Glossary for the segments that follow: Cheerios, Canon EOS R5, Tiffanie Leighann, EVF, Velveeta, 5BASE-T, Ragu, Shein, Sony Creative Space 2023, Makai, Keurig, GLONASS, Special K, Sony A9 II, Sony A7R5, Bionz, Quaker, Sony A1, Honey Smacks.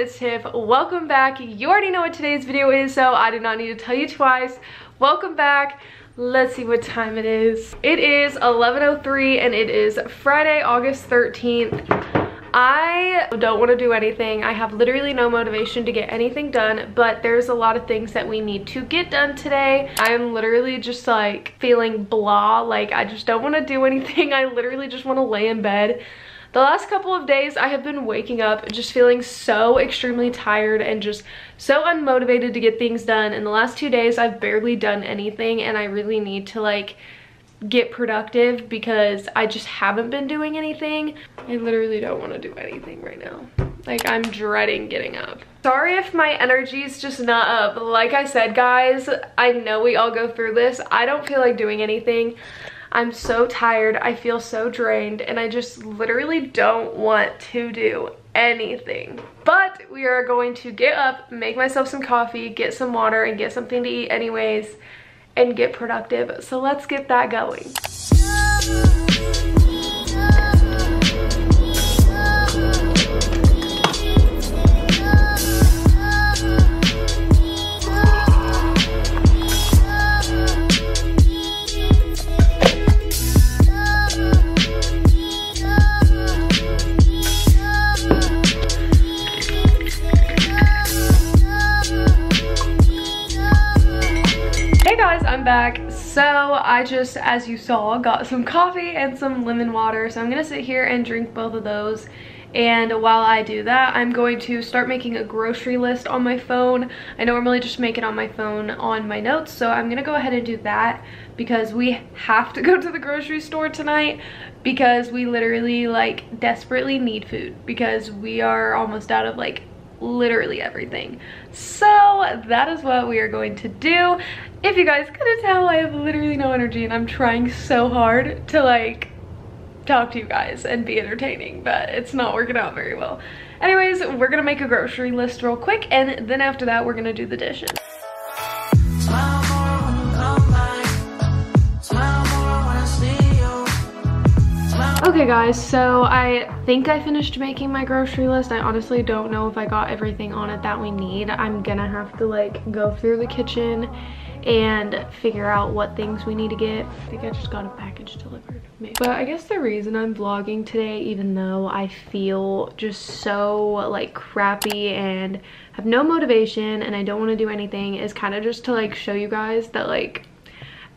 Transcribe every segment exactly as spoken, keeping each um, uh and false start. It's Tiff. Welcome back. You already know what today's video is, so I do not need to tell you twice. Welcome back. Let's see what time it is. It is eleven oh three and it is Friday, August thirteenth. I don't want to do anything. I have literally no motivation to get anything done, but there's a lot of things that we need to get done today. I am literally just like feeling blah, like I just don't want to do anything. I literally just want to lay in bed. The last couple of days I have been waking up just feeling so extremely tired and just so unmotivated to get things done. And the last two days I've barely done anything, and I really need to like get productive because I just haven't been doing anything. I literally don't want to do anything right now. Like, I'm dreading getting up. Sorry if my energy is just not up. Like I said, guys, I know we all go through this. I don't feel like doing anything. I'm so tired, I feel so drained, and I just literally don't want to do anything. But we are going to get up, make myself some coffee, get some water, and get something to eat anyways, and get productive. So let's get that going. Back. So I just, as you saw, got some coffee and some lemon water, so I'm gonna sit here and drink both of those. And while I do that, I'm going to start making a grocery list on my phone. I normally just make it on my phone on my notes, so I'm gonna go ahead and do that because we have to go to the grocery store tonight because we literally like desperately need food because we are almost out of like literally everything. So that is what we are going to do. If you guys couldn't tell, I have literally no energy and I'm trying so hard to like talk to you guys and be entertaining, but it's not working out very well. Anyways, we're gonna make a grocery list real quick, and then after that we're gonna do the dishes. Okay guys, so I think I finished making my grocery list. I honestly don't know if I got everything on it that we need. I'm gonna have to like go through the kitchen and figure out what things we need to get. I think I just got a package delivered, maybe. But I guess the reason I'm vlogging today, even though I feel just so like crappy and have no motivation and I don't want to do anything, is kind of just to like show you guys that like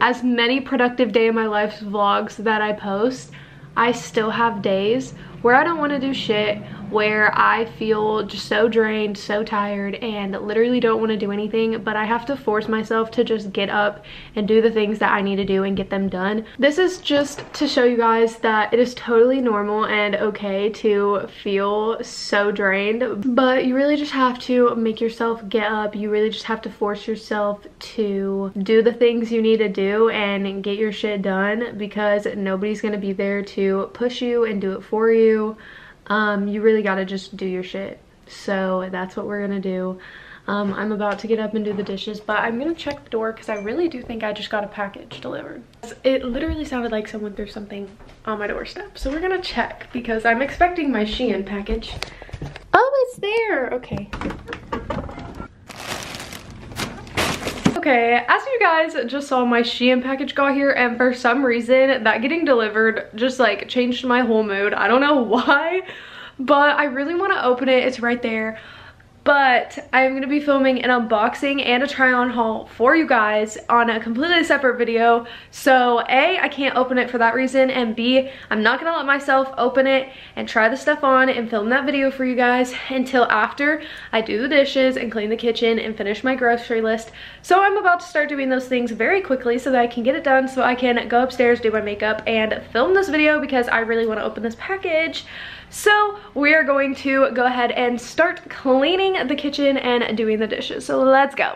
as many productive day of my life vlogs that I post, I still have days where I don't want to do shit, where I feel just so drained, so tired, and literally don't want to do anything, but I have to force myself to just get up and do the things that I need to do and get them done. This is just to show you guys that it is totally normal and okay to feel so drained, but you really just have to make yourself get up. You really just have to force yourself to do the things you need to do and get your shit done because nobody's gonna be there to push you and do it for you. Um, you really gotta just do your shit. So that's what we're gonna do. Um, I'm about to get up and do the dishes, but I'm gonna check the door because I really do think I just got a package delivered. It literally sounded like someone threw something on my doorstep. So we're gonna check because I'm expecting my Shein package. Oh, it's there, okay. Okay, as you guys just saw, my Shein package got here, and for some reason that getting delivered just like changed my whole mood. I don't know why, but I really want to open it. It's right there. But I'm going to be filming an unboxing and a try on haul for you guys on a completely separate video. So A, I can't open it for that reason, and B, I'm not going to let myself open it and try the stuff on and film that video for you guys until after I do the dishes and clean the kitchen and finish my grocery list. So I'm about to start doing those things very quickly so that I can get it done, so I can go upstairs, do my makeup, and film this video because I really want to open this package. So we are going to go ahead and start cleaning the kitchen and doing the dishes. So let's go.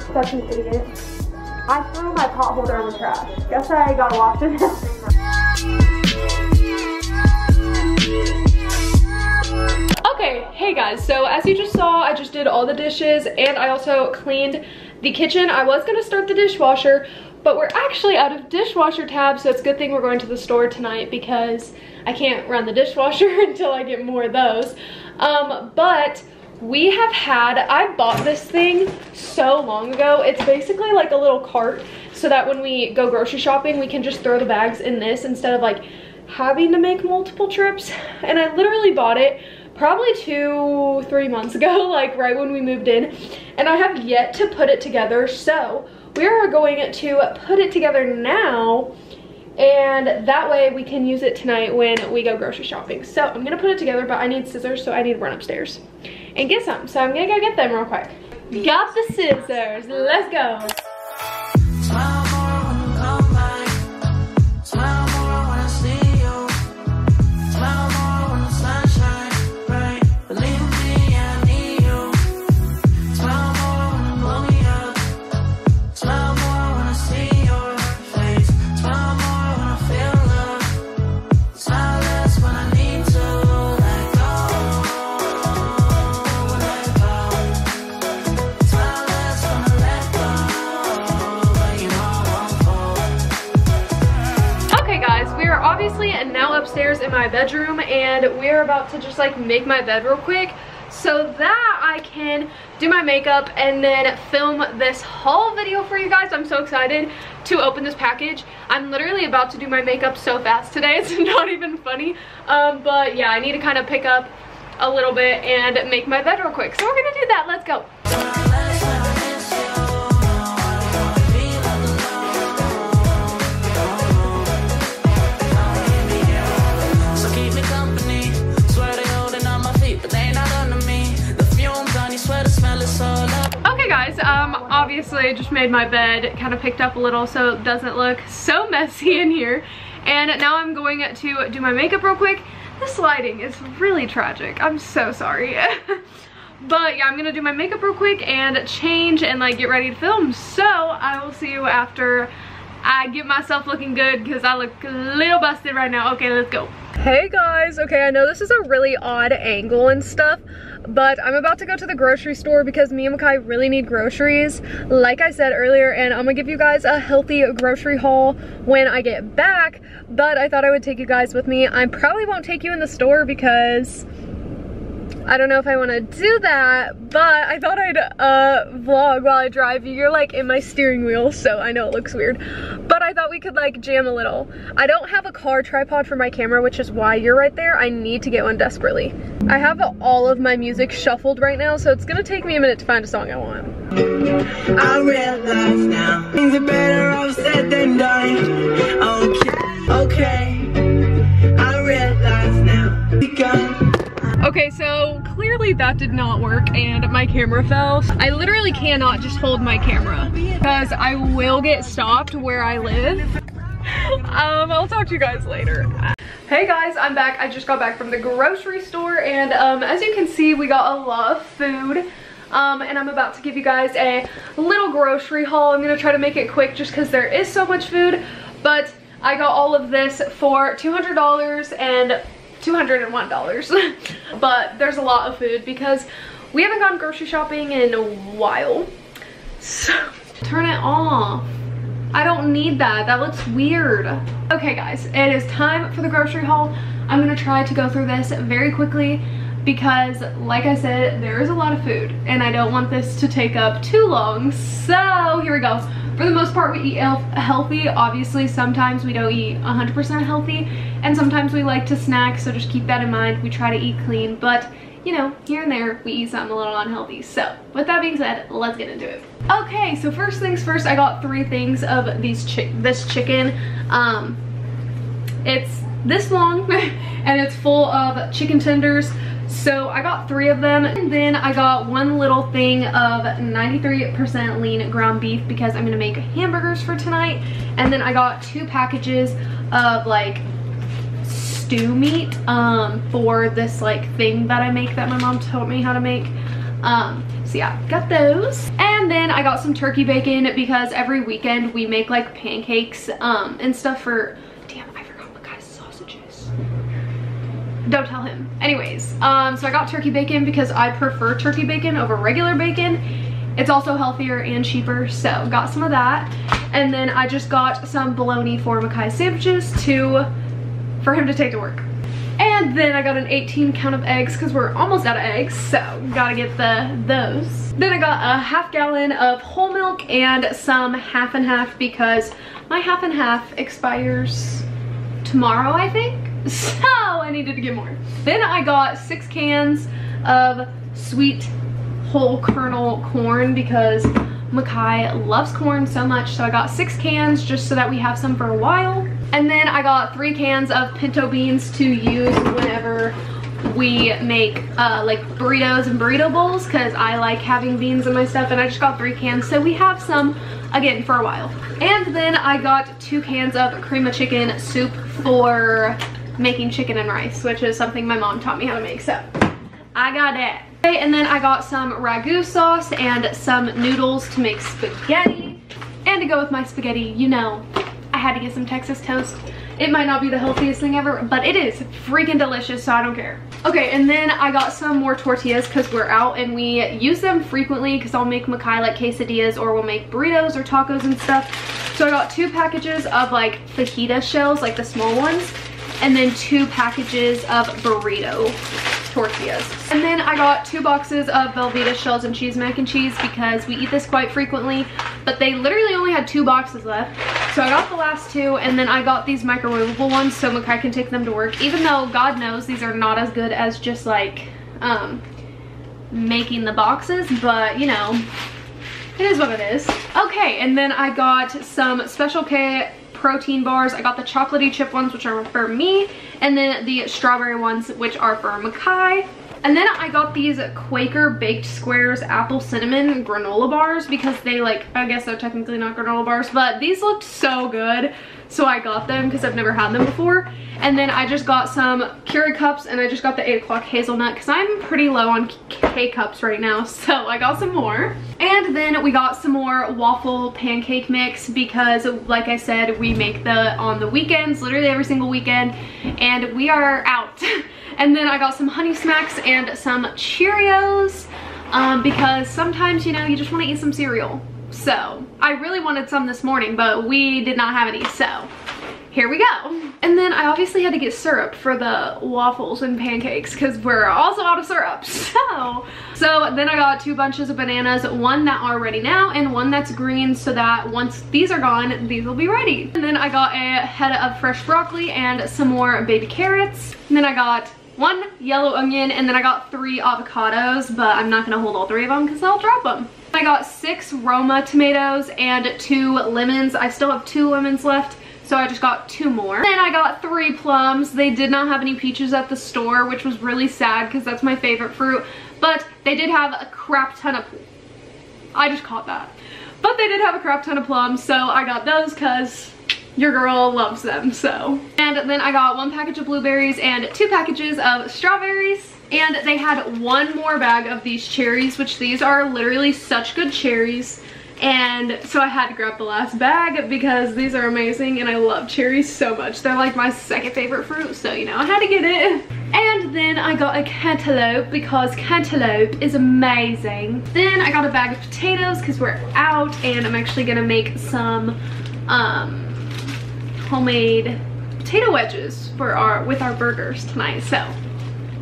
such an idiot. I threw my pot holder in the trash. Guess I gotta wash it. Okay, hey guys, so as you just saw, I just did all the dishes and I also cleaned the kitchen. I was gonna start the dishwasher, but we're actually out of dishwasher tabs, so it's a good thing we're going to the store tonight because I can't run the dishwasher until I get more of those. Um, but we have had, I bought this thing so long ago. It's basically like a little cart so that when we go grocery shopping, we can just throw the bags in this instead of like having to make multiple trips. And I literally bought it probably two, three months ago, like right when we moved in. And I have yet to put it together, so we are going to put it together now, and that way we can use it tonight when we go grocery shopping. So I'm gonna put it together, but I need scissors, so I need to run upstairs and get some. So I'm gonna go get them real quick. Got the scissors, let's go. And now upstairs in my bedroom, and we're about to just like make my bed real quick so that I can do my makeup and then film this haul video for you guys. I'm so excited to open this package. I'm literally about to do my makeup so fast today, it's not even funny. Um, but yeah, I need to kind of pick up a little bit and make my bed real quick. So we're gonna do that, let's go. Um, obviously I just made my bed, kind of picked up a little so it doesn't look so messy in here. And now I'm going to do my makeup real quick. This lighting is really tragic. I'm so sorry. But yeah, I'm gonna do my makeup real quick and change and like get ready to film. So I will see you after I get myself looking good because I look a little busted right now. Okay, let's go. Hey guys, okay, I know this is a really odd angle and stuff, but I'm about to go to the grocery store because me and Makai really need groceries, like I said earlier, and I'm gonna give you guys a healthy grocery haul when I get back, but I thought I would take you guys with me. I probably won't take you in the store because I don't know if I want to do that, but I thought I'd uh, vlog while I drive you. You're like in my steering wheel, so I know it looks weird, but I thought we could like jam a little. I don't have a car tripod for my camera, which is why you're right there. I need to get one desperately. I have all of my music shuffled right now, so it's gonna take me a minute to find a song I want. I realize now things are better off said than done. Okay, okay. I realize now we got. Okay, so clearly that did not work and my camera fell. I literally cannot just hold my camera because I will get stopped where I live. um, I'll talk to you guys later. Hey guys, I'm back. I just got back from the grocery store and um, as you can see, we got a lot of food. Um, and I'm about to give you guys a little grocery haul. I'm gonna try to make it quick just because there is so much food, but I got all of this for two hundred dollars and two hundred and one dollars. But there's a lot of food because we haven't gone grocery shopping in a while. So turn it off. I don't need that. That looks weird. Okay guys, it is time for the grocery haul. I'm gonna try to go through this very quickly because like I said, there is a lot of food and I don't want this to take up too long. So here we go. For the most part, we eat healthy. Obviously, sometimes we don't eat one hundred percent healthy, and sometimes we like to snack, so just keep that in mind. We try to eat clean, but you know, here and there, we eat something a little unhealthy. So with that being said, let's get into it. Okay, so first things first, I got three things of these chi this chicken. Um, it's this long, and it's full of chicken tenders. So I got three of them, and then I got one little thing of ninety-three percent lean ground beef because I'm gonna make hamburgers for tonight. And then I got two packages of like stew meat um, for this like thing that I make that my mom taught me how to make. Um, so yeah, got those. And And then I got some turkey bacon because every weekend we make like pancakes um, and stuff for, damn, I forgot Makai's sausages. Don't tell him. Anyways, um, so I got turkey bacon because I prefer turkey bacon over regular bacon. It's also healthier and cheaper, so got some of that. And then I just got some bologna for Makai's sandwiches to, for him to take to work. And then I got an eighteen count of eggs because we're almost out of eggs, so gotta get the those. Then I got a half gallon of whole milk and some half and half because my half and half expires tomorrow, I think. So I needed to get more. Then I got six cans of sweet whole kernel corn because Makai loves corn so much, so I got six cans just so that we have some for a while. And then I got three cans of pinto beans to use whenever we make uh, like burritos and burrito bowls because I like having beans in my stuff, and I just got three cans so we have some again for a while. And then I got two cans of cream of chicken soup for making chicken and rice, which is something my mom taught me how to make, so I got that. Okay, and then I got some Ragu sauce and some noodles to make spaghetti. And to go with my spaghetti, you know, I had to get some Texas toast. It might not be the healthiest thing ever, but it is freaking delicious, so I don't care. Okay, and then I got some more tortillas because we're out and we use them frequently because I'll make Makai like quesadillas, or we'll make burritos or tacos and stuff. So I got two packages of like fajita shells, like the small ones, and then two packages of burrito tortillas. And then I got two boxes of Velveeta shells and cheese mac and cheese because we eat this quite frequently, but they literally only had two boxes left, so I got the last two. And then I got these microwavable ones so Makai can take them to work, even though God knows these are not as good as just like um making the boxes, but you know, it is what it is. Okay, and then I got some Special K protein bars. I got the chocolatey chip ones, which are for me, and then the strawberry ones, which are for Makai. And then I got these Quaker Baked Squares apple cinnamon granola bars because they like, I guess they're technically not granola bars, but these looked so good, so I got them because I've never had them before. And then I just got some Keurig cups, and I just got the eight o'clock hazelnut because I'm pretty low on K cups right now, so I got some more. And then we got some more waffle pancake mix because, like I said, we make the on the weekends, literally every single weekend, and we are out. And then I got some Honey Smacks and some Cheerios um, because sometimes, you know, you just want to eat some cereal. So I really wanted some this morning, but we did not have any, so here we go. And then I obviously had to get syrup for the waffles and pancakes because we're also out of syrup, so. So then I got two bunches of bananas, one that are ready now and one that's green, so that once these are gone, these will be ready. And then I got a head of fresh broccoli and some more baby carrots. And then I got one yellow onion, and then I got three avocados, but I'm not gonna hold all three of them because I'll drop them. I got six Roma tomatoes and two lemons. I still have two lemons left, so I just got two more. Then I got three plums. They did not have any peaches at the store, which was really sad because that's my favorite fruit, but they did have a crap ton of, I just caught that, but they did have a crap ton of plums, so I got those because your girl loves them, so. And then I got one package of blueberries and two packages of strawberries. And they had one more bag of these cherries, which these are literally such good cherries. And so I had to grab the last bag because these are amazing and I love cherries so much. They're like my second favorite fruit, so you know, I had to get it. And then I got a cantaloupe because cantaloupe is amazing. Then I got a bag of potatoes because we're out, and I'm actually gonna make some um, homemade potato wedges for our with our burgers tonight, so.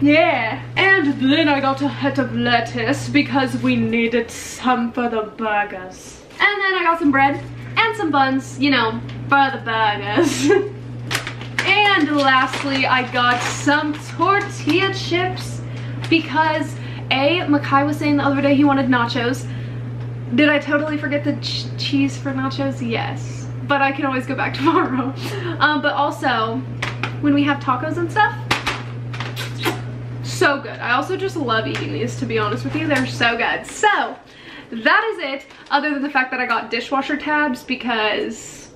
Yeah. And then I got a head of lettuce because we needed some for the burgers. And then I got some bread and some buns, you know, for the burgers. And lastly, I got some tortilla chips because A, Makai was saying the other day he wanted nachos. Did I totally forget the ch cheese for nachos? Yes, but I can always go back tomorrow. Um, but also, when we have tacos and stuff, so good. I also just love eating these, to be honest with you. They're so good. So that is it, other than the fact that I got dishwasher tabs because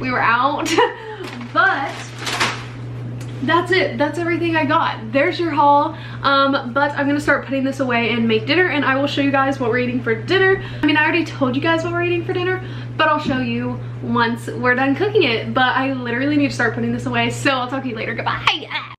we were out. But that's it. That's everything I got. There's your haul. Um, but I'm gonna start putting this away and make dinner, and I will show you guys what we're eating for dinner. I mean, I already told you guys what we're eating for dinner, but I'll show you once we're done cooking it. But I literally need to start putting this away, so I'll talk to you later. Goodbye.